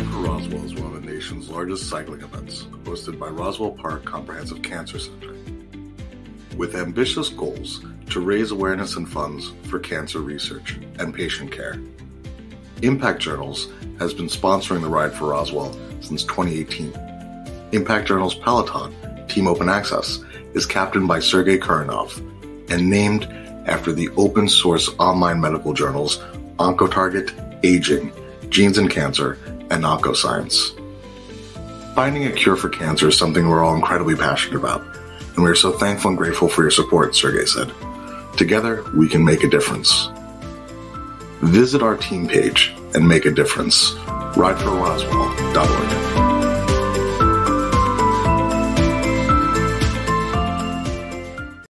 Ride for Roswell is one of the nation's largest cycling events, hosted by Roswell Park Comprehensive Cancer Center, with ambitious goals to raise awareness and funds for cancer research and patient care. Impact Journals has been sponsoring the Ride for Roswell since 2018. Impact Journals Peloton, Team Open Access, is captained by Sergei Kurenov and named after the open source online medical journals Oncotarget, Aging, Genes and Cancer, and Oncoscience. Finding a cure for cancer is something we're all incredibly passionate about, and we are so thankful and grateful for your support, Sergei said. Together, we can make a difference. Visit our team page and make a difference. RideForRoswell.org.